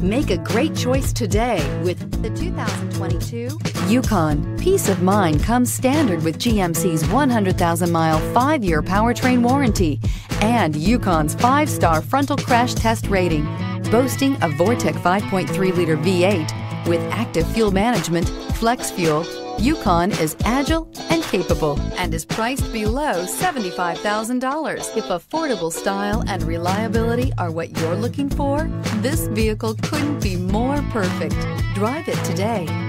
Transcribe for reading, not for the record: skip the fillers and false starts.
Make a great choice today with the 2022 Yukon. Peace of mind comes standard with GMC's 100,000-mile 5-year powertrain warranty and Yukon's 5-star frontal crash test rating. Boasting a Vortec 5.3-liter V8 with active fuel management, flex fuel, Yukon is agile and capable and is priced below $75,000. If affordable style and reliability are what you're looking for, this vehicle couldn't be more perfect. Drive it today.